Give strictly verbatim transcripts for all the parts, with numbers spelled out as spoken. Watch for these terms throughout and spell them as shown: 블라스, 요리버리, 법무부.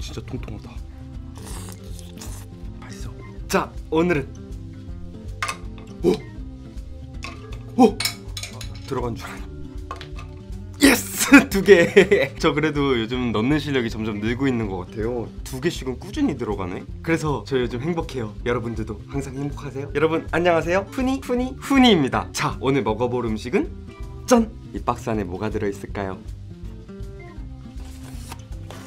진짜 통통하다. 맛있어. 자, 오늘은 오! 오! 들어간 줄 알았네. 예스! 두 개! 저 그래도 요즘 넣는 실력이 점점 늘고 있는 것 같아요. 두 개씩은 꾸준히 들어가네? 그래서 저 요즘 행복해요. 여러분들도 항상 행복하세요. 여러분 안녕하세요. 푸니 푸니 푸니입니다. 자, 오늘 먹어볼 음식은 짠! 이 박스 안에 뭐가 들어있을까요?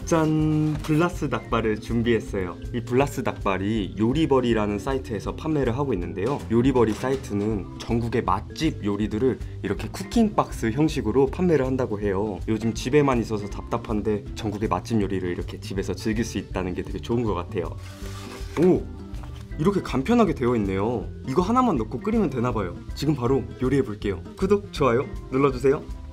짠! 블라스 닭발을 준비했어요. 이 블라스 닭발이 요리버리라는 사이트에서 판매를 하고 있는데요, 요리버리 사이트는 전국의 맛집 요리들을 이렇게 쿠킹박스 형식으로 판매를 한다고 해요. 요즘 집에만 있어서 답답한데 전국의 맛집 요리를 이렇게 집에서 즐길 수 있다는 게 되게 좋은 것 같아요. 오! 이렇게 간편하게 되어 있네요. 이거 하나만 넣고 끓이면 되나봐요. 지금 바로 요리해 볼게요. 구독, 좋아요 눌러주세요.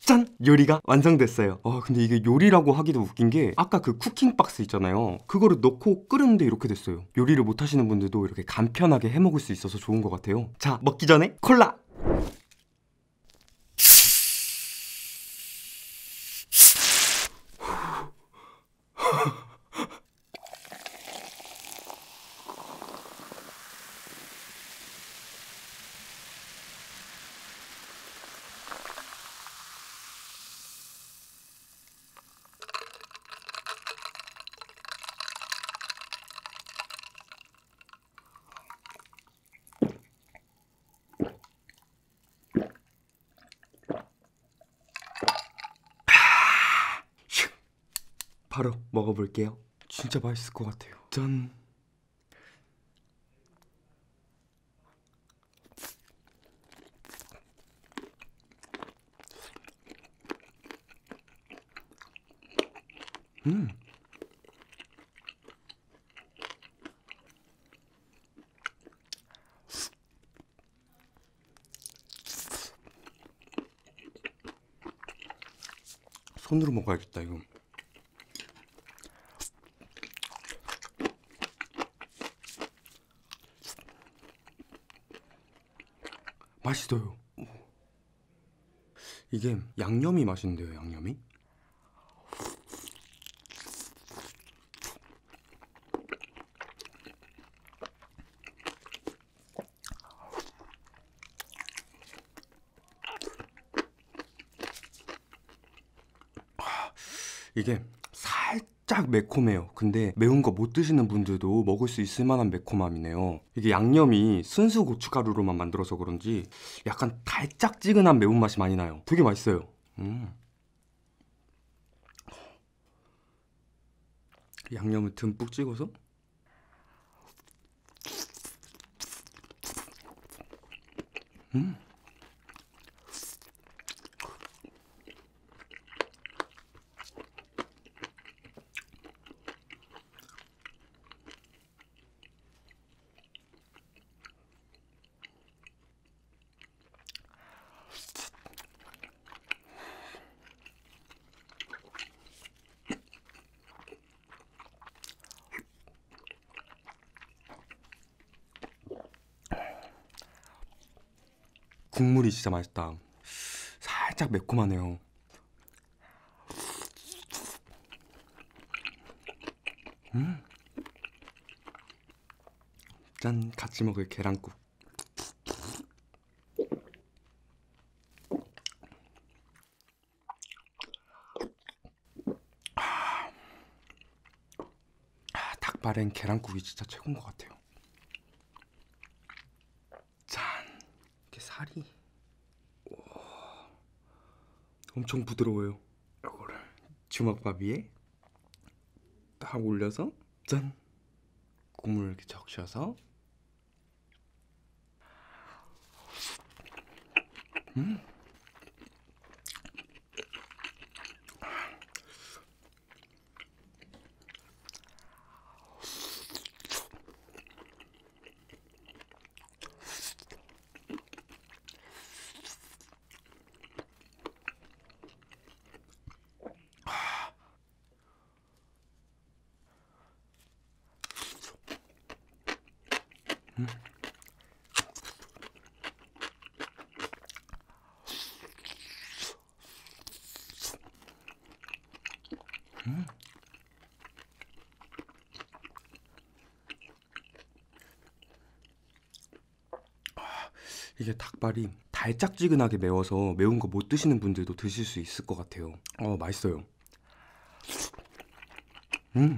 짠! 요리가 완성됐어요. 아, 근데 이게 요리라고 하기도 웃긴 게 아까 그 쿠킹 박스 있잖아요, 그거를 넣고 끓였는데 이렇게 됐어요. 요리를 못 하시는 분들도 이렇게 간편하게 해먹을 수 있어서 좋은 것 같아요. 자, 먹기 전에 콜라! 바로 먹어볼게요. 진짜 맛있을 것 같아요. 짠! 음! 손으로 먹어야겠다, 이거. 맛있어요. 이게 양념이 맛있는데요, 양념이? 이게 살짝 매콤해요. 근데 매운 거 못 드시는 분들도 먹을 수 있을 만한 매콤함이네요. 이게 양념이 순수 고춧가루로만 만들어서 그런지 약간 달짝지근한 매운맛이 많이 나요. 되게 맛있어요. 음. 양념을 듬뿍 찍어서 음. 국물이 진짜 맛있다. 살짝 매콤하네요. 음. 짠! 같이 먹을 계란국. 아, 닭발엔 계란국이 진짜 최고인 것 같아요. 살이 우와, 엄청 부드러워요. 이거를 주먹밥 위에 딱 올려서 짠! 국물을 이렇게 적셔서 음! 음. 음. 아, 이게 닭발이 달짝지근하게 매워서 매운 거 못 드시는 분들도 드실 수 있을 것 같아요. 어, 맛있어요. 음.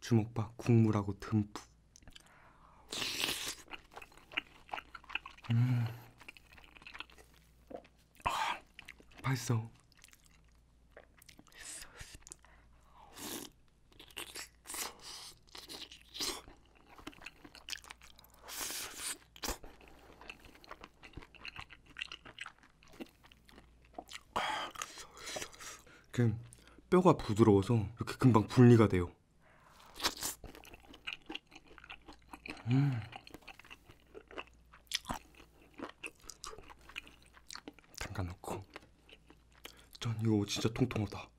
주먹밥 국물하고 듬뿍. 음. 아, 맛있어. 이렇게 뼈가 부드러워서 이렇게 금방 분리가 돼요. 음. 담가놓고. 전 이거 진짜 통통하다.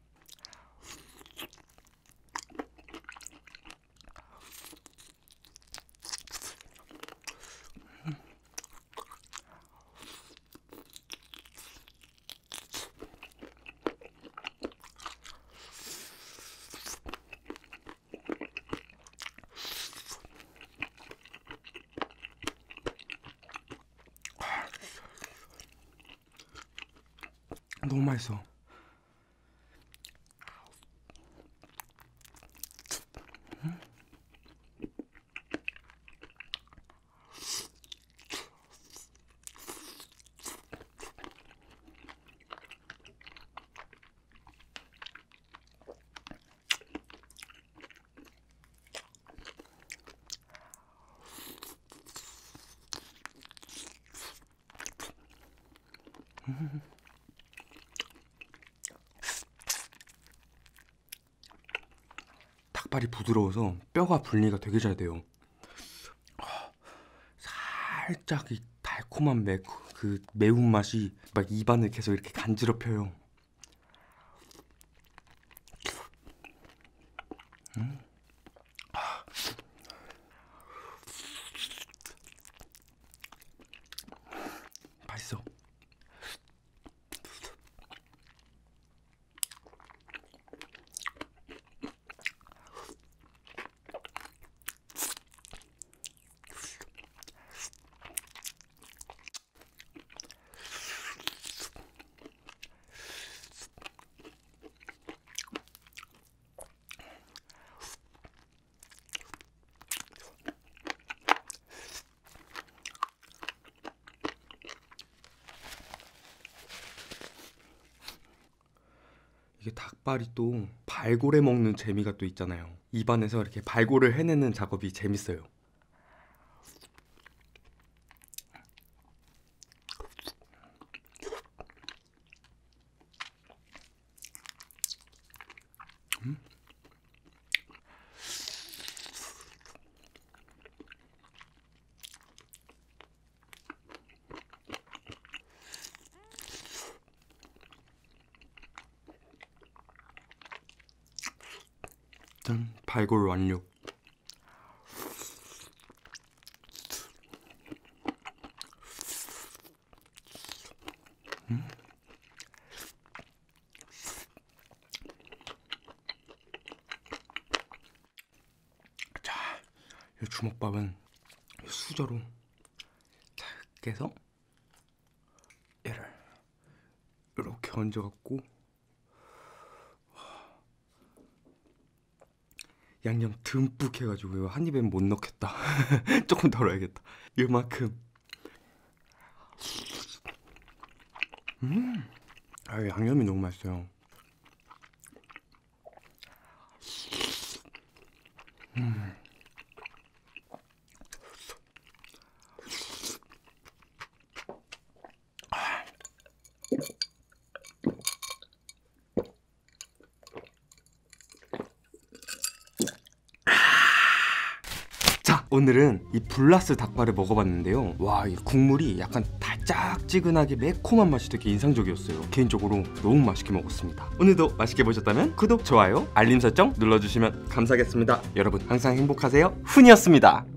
너무 맛있어. 음? 음. 닭발이 부드러워서 뼈가 분리가 되게 잘 돼요. 살짝 이 달콤한 매, 그 매운맛이 막 입안을 계속 이렇게 간지럽혀요. 음. 맛있어. 닭발이 또 발골해 먹는 재미가 또 있잖아요. 입안에서 이렇게 발골을 해내는 작업이 재밌어요. 음? 일단 발골 완료. 음? 자, 이 주먹밥은 수저로 작게 해서 얘를 이렇게 얹어갖고 양념 듬뿍 해가지고 한 입엔 못 넣겠다. 조금 덜어야겠다. 이만큼. 음, 아, 양념이 너무 맛있어요. 음. 오늘은 이 블라스 닭발을 먹어봤는데요, 와, 이 국물이 약간 달짝지근하게 매콤한 맛이 되게 인상적이었어요. 개인적으로 너무 맛있게 먹었습니다. 오늘도 맛있게 보셨다면 구독, 좋아요, 알림 설정 눌러주시면 감사하겠습니다. 여러분 항상 행복하세요. 훈이었습니다.